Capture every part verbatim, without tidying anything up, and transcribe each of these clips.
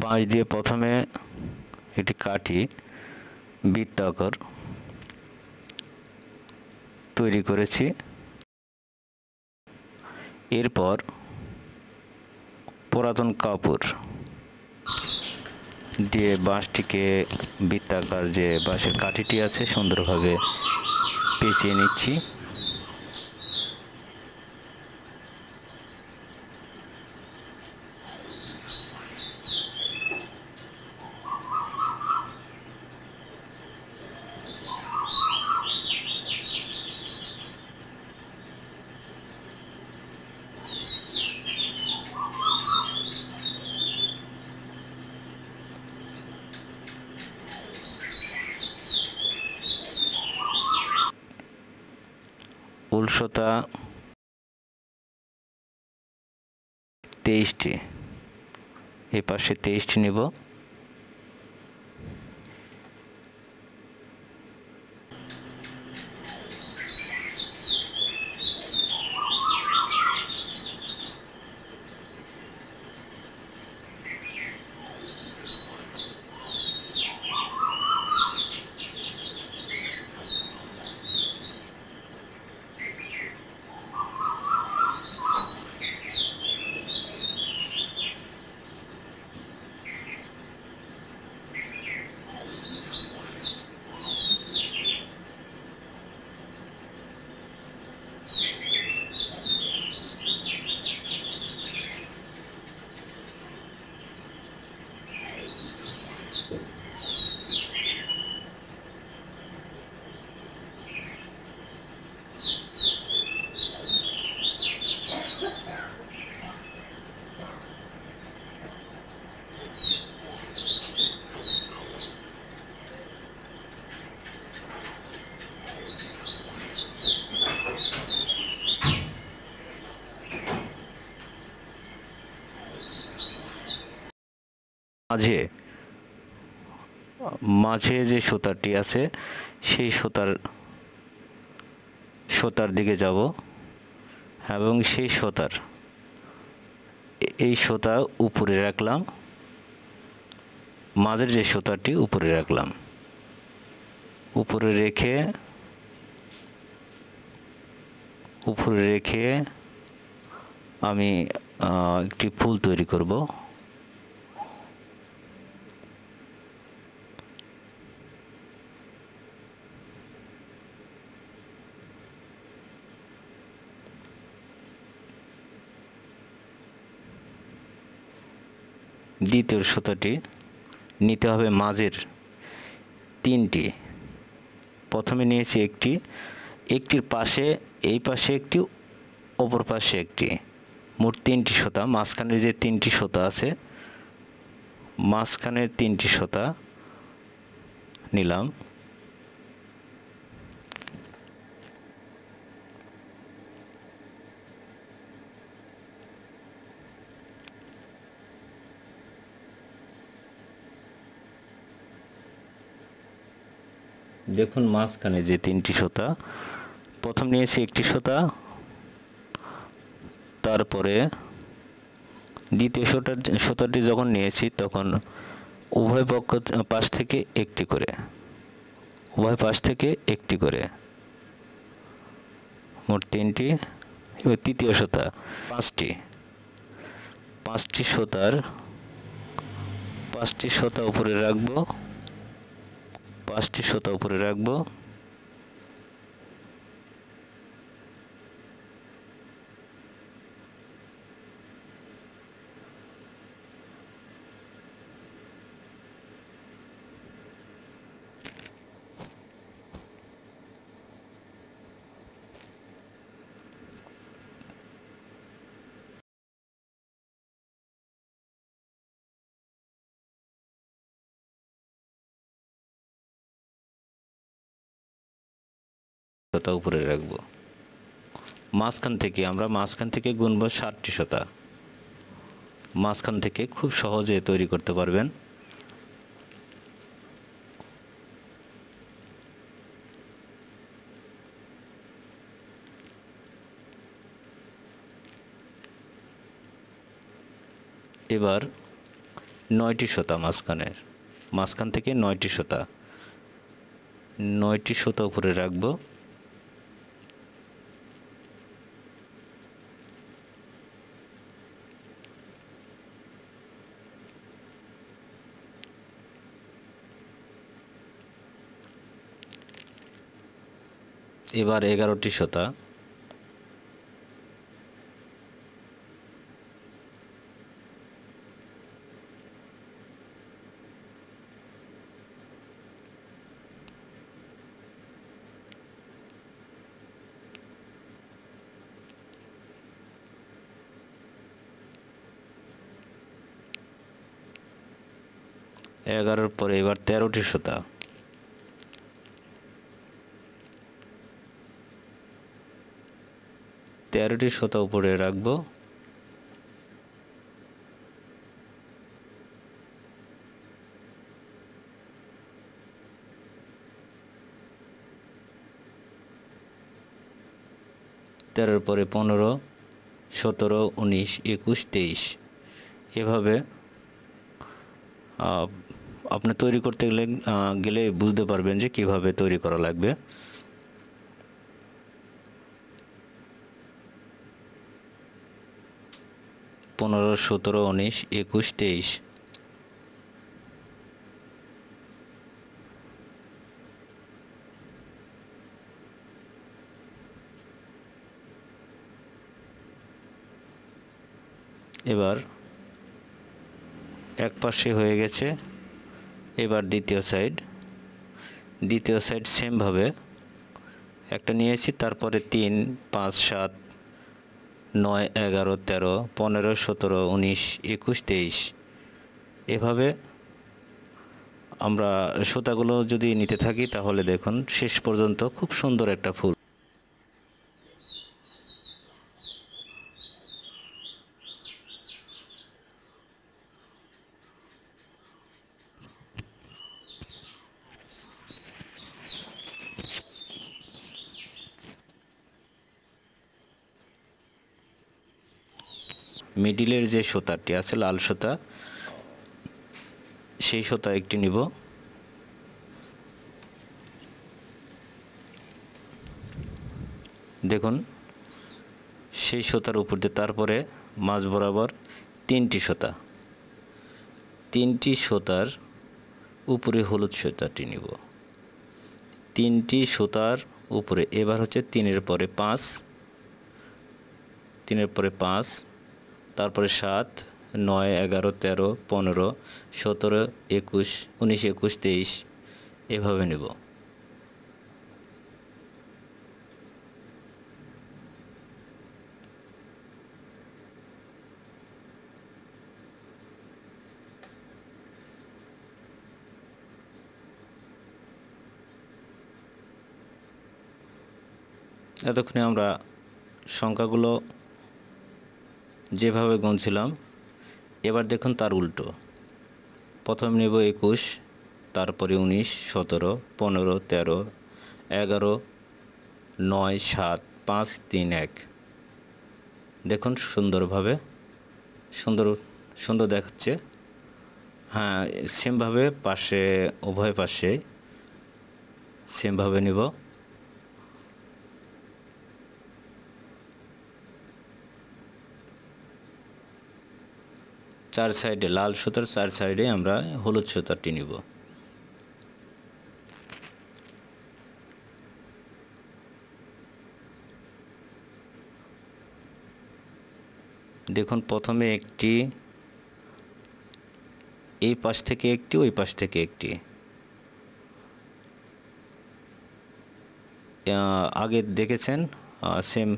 বাঁশ দিয়ে প্রথমে একটি কাঠি বৃত্তাকার তৈরি করেছি। এরপর পুরাতন কাপড় দিয়ে বাঁশটিকে বৃত্তাকার যে বাঁশের কাঠিটি আছে সুন্দরভাবে পেঁচিয়ে নিচ্ছি। উলসতা তেইশটি, এ পাশে তেইশটি নেব। মাঝে মাঝে যে সুতাটি আছে সেই সুতার সুতার দিকে যাব এবং সেই সুতার এই সুতা উপরে রাখলাম, মাঝের যে সুতাটি উপরে রাখলাম, উপরে রেখে উপরে রেখে আমি একটি ফুল তৈরি করব। দ্বিতীয় সুতাটি নিতে হবে মাঝের তিনটি, প্রথমে নিয়েছি একটি, একটির পাশে এই পাশে একটি, অপর পাশে একটি, মোট তিনটি সুতা। মাঝখানে যে তিনটি সুতা আছে মাঝখানে তিনটি সুতা নিলাম। দেখুন মাঝখানে যে তিনটি সুতা, প্রথম নিয়েছি একটি সুতা, তারপরে দ্বিতীয় সুতা সুতাটি যখন নিয়েছি তখন উভয় পক্ষ পাশ থেকে একটি করে উভয় পাশ থেকে একটি করে মোট তিনটি, এবং তৃতীয় সুতা পাঁচটি পাঁচটি সুতার পাঁচটি সুতা উপরে রাখবো পাঁচটি সুতা উপরে রাখবো সুতা উপরে রাখবো। মাঝখান থেকে আমরা মাঝখান থেকে গুনবো ষাটটি সুতা। মাঝখান থেকে খুব সহজে তৈরি করতে পারবেন। এবার नयटी शता मासखानेर मासखान थेके नयटी शता नयटी शता उपरे राखबो एबार एगारोटी शता एगारोर परे एबार तेरोटी शता तेरोटी शता उपरे राखबो तेरोर परे पंद्रो सतरो उन्नीस एकुश तेईस एभावे अपने तैरी करते गेले बुझते पारबेन जे किभाबे तैरी करा लागबे। पंद्रह सतर उन्नीस एकुश तेईस एबार एक पाशे हुए गेछे एबार द्वितीय साइड द्वितीय साइड सेम भावे एकटा नियेछि तारपरे तीन पाँच सात नय एगारो तेरो पंद्रो सतरो उन्नीस एकुश तेईस एभावे आमरा शोतागुलो जोदि निते थाकि ताहले देखुन शेष पर्यन्त खूब सुंदर एकटा फुल मिडिलेर जे शोताटी आछे लाल शोता सेई शोता एकटी निब देखुन सेई शोतार उपर दिये तारपरे माछ बराबर तीनटी शोता तीनटी शोतार उपरे हलुद शोताटी निब तीनटी शोतार उपरे एबार होच्छे तीनेर परे पाँच तीनेर परे पाँच तारपर सात नय एगारो तेरो पंद्रो सतर एकुश उन्नीस एकुश तेईस एभावे नेब এতক্ষণে আমরা সংখ্যাগুলো যেভাবে গুনছিলাম এবার দেখুন তার উল্টো প্রথম নেব একুশ তারপরে উনিশ সতেরো পনেরো তেরো এগারো নয় সাত পাঁচ তিন এক দেখুন সুন্দরভাবে সুন্দর সুন্দর দেখাচ্ছে। হ্যাঁ সেমভাবে পাশে উভয় পাশে সেমভাবে নেব चार साइडे लाल सूतार चार साइडे आमरा हलुद सूताटी निब देखुन प्रथमे एकटी एई पाश थेके एकटी ओई पाश थेके एकटी आगे देखेछेन सेम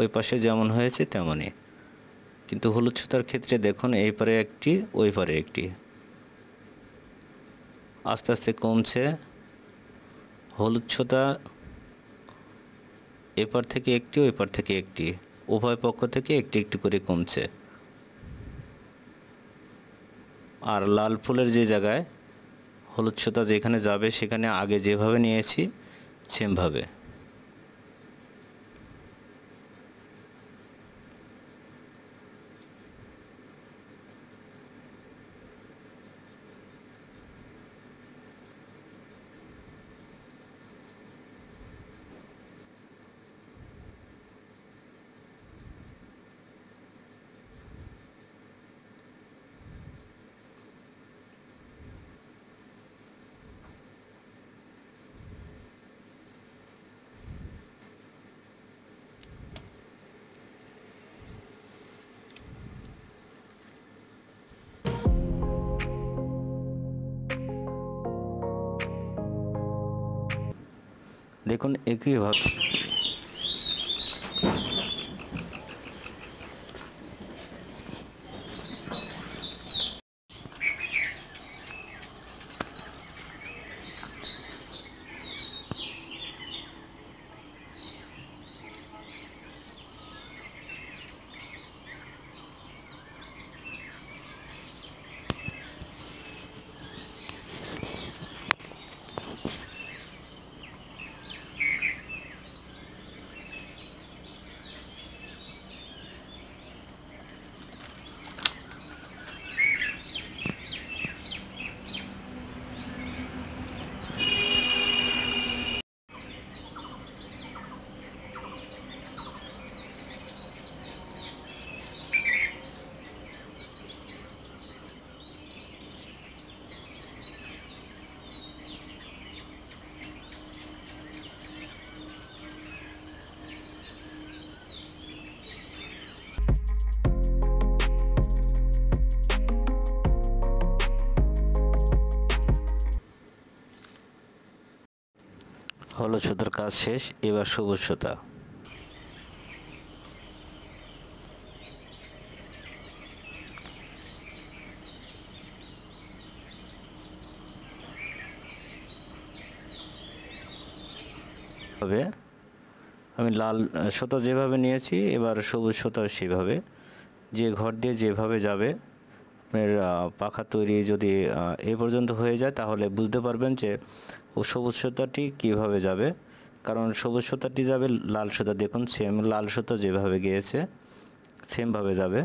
ओई पाशे जेमन हयेछे तेमनई किन्तु हलुद सूतार क्षेत्रे देखुन एई पारे एकटी ओई पारे एकटी आस्ते आस्ते कमछे हलुद सूता एपार थेके एकटी ओपार थेके एकटी उभय पक्ष थेके एकटी एकटी करे कमछे आर लाल फुलेर जे जायगाय हलुद सूता जेखाने जाबे सेखाने आगे जेभावे नियेछि सेम भावे लेकिन एक ही হলো সুতার কাজ শেষ। এবার সবুজ সুতা। তবে আমি লাল সুতা যেভাবে নিয়েছি এবার সবুজ সুতা সেভাবে, যে ঘর দিয়ে যেভাবে যাবে। আপনার পাখা তৈরি যদি এই পর্যন্ত হয়ে যায় তাহলে বুঝতে পারবেন যে ও সবুজ সুতাটি কীভাবে যাবে, কারণ সবুজ সুতাটি যাবে লাল সুতা। দেখুন সেম লাল সুতা যেভাবে গিয়েছে সেমভাবে যাবে।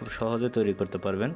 খুব সহজে তৈরি করতে পারবেন।